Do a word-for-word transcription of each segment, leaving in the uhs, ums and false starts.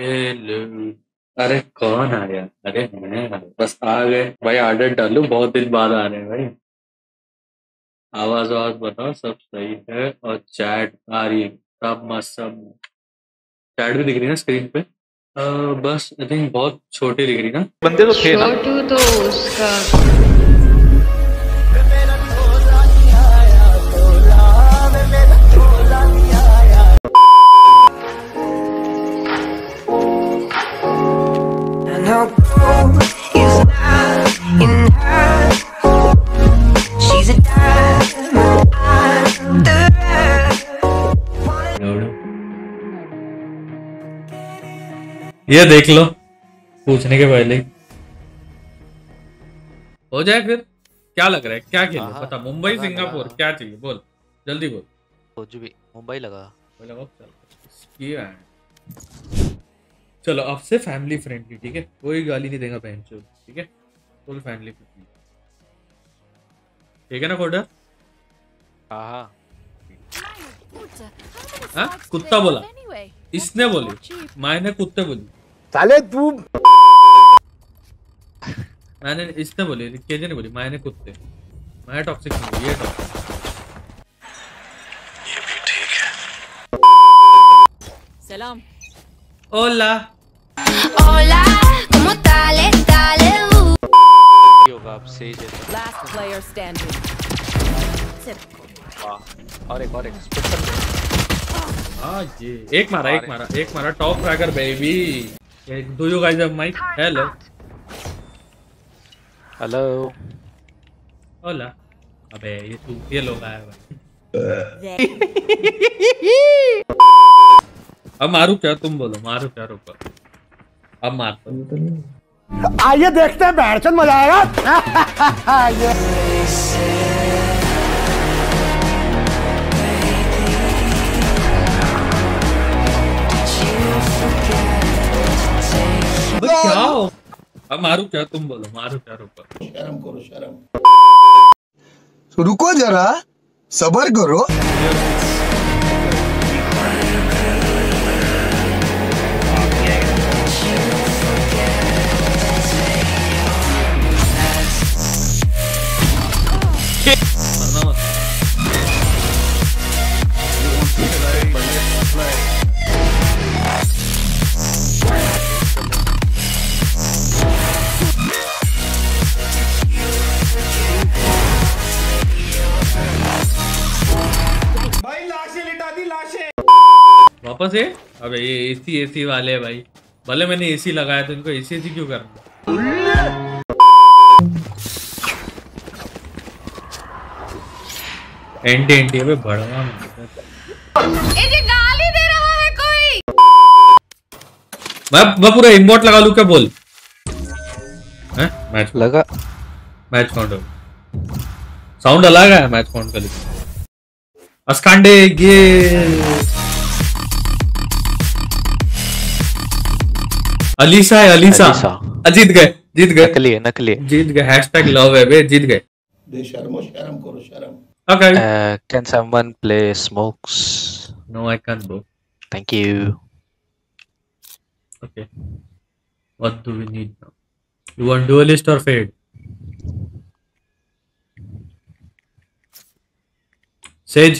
Hello. अरे कौन आ गया? अरे मैं आ- बस आ गए भाई। ऑर्डर डालू, बहुत दिन बाद आ रहे हैं भाई। आवाज आवाज बताओ, सब सही है? और चैट आ रही है? सब मस्त, सब चैट भी दिख रही है ना स्क्रीन पे? अ, बस आई थिंक बहुत छोटी दिख रही ना। बंदे तो थे ना। छोटू तो उसका And her goal is not in her. She's a diamond. I'm the rare. Load. ये देख लो पूछने के पहले ही। हो जाए फिर। क्या लग रहा है, क्या खेले आहा, बता? मुंबई, लगा लगा सिंगापुर, क्या चाहिए? बोल जल्दी बोल। कुछ भी मुंबई लगा। बोला वो चल किया है। चलो अब से फैमिली फ्रेंडली, ठीक है? कोई गाली नहीं देगा बहन, ठीक है? फुल फैमिली फ्रेंडली, ठीक है ना कोडर? हाँ हाँ कुत्ता बोला इसने, बोली मैंने, कुत्ते बोली साले तू। मैंने, इसने बोली केजे ने बोली मैंने, कुत्ते मैं टॉक्सिक हूँ। ये टॉक्सिक सलाम। ओला Hola, ¿cómo tal? Dale, uh. ही होगा आप सही जैसा। last player standing. Sip. वाह, और एक और एक स्पेशल हाँ जी। एक मारा एक मारा एक मारा top tracker baby. Do you guys have mic? Hello hello. ओला। अबे ये तू, ये लोग आया भाई। अब मारू क्या? तुम बोलो मारू क्या? रुको अब मारता हूँ। आइए देखते हैं, बैठचंद मजा आएगा। ये अबे क्या हो? अब मारू क्या? तुम बोलो मारू क्या? रुको रुको जरा, सबर करो। मरना मत। वापस ये। अबे ये एसी एसी वाले हैं भाई। भले मैंने एसी लगाया तो इनको एसी एसी क्यों करना? एंटी एंटी। अबे भड़वा मैं। ये गाली दे रहा है कोई। मैं मैं पूरा इमोट लगा लूं क्या? बोल। हैं? मैच लगा। मैच काउंट हो। साउंड अलग है, मैच काउंट कर लिखा। अस्कांडे ये अलीसा है। Alyssa Alyssa. अ, जीत गए जीत गए नकली है, नकली है। जीत गए। हैशटैग लव है बे। जीत गए। बेशर्मो, शर्म करो, शर्म। Okay Uh, can someone play smokes? No I can go. Thank you. Okay what do we need now? You want duelist और फेड? सेज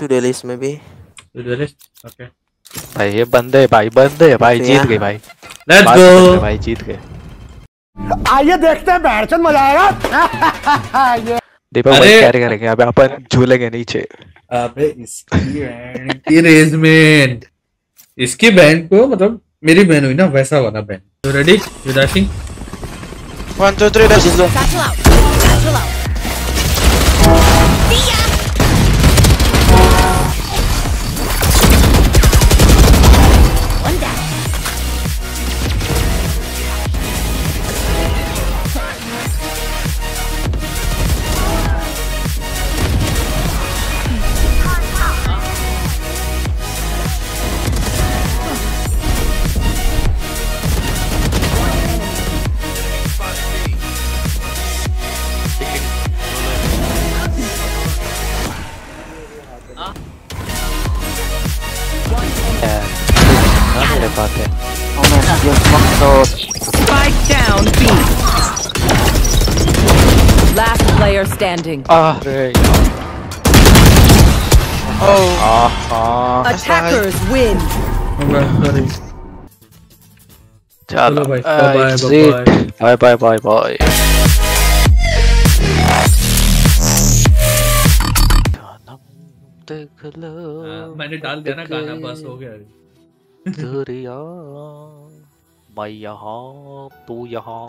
टू डेलिस में भी डुअलिस्ट। ओके भाई ये बंदे भाई बंदे भाई जीत गए भाई। लेट्स बात बंद है गो। भाई जीत गए। आइए देखते हैं, बैठचंद मजा आएगा। ये दीपक भाई अरे कैरी करेंगे, अभी अपन झूलेंगे नीचे। अबे इसकी बहन की रेस में, इसकी बहन को मतलब मेरी बहन हुई ना, वैसा वाला बहन। तो ready you dashing? One, two, three, dash. Satchel out. Satchel out. See ya. One down. ना मेरे पास है। Spike down B. Last player standing. अरे Attackers win. चलो भाई बाय बाय बाय बाय। मैंने डाल दिया ना गाना, बस हो गया। दूरिया मैं यहाँ तू यहाँ।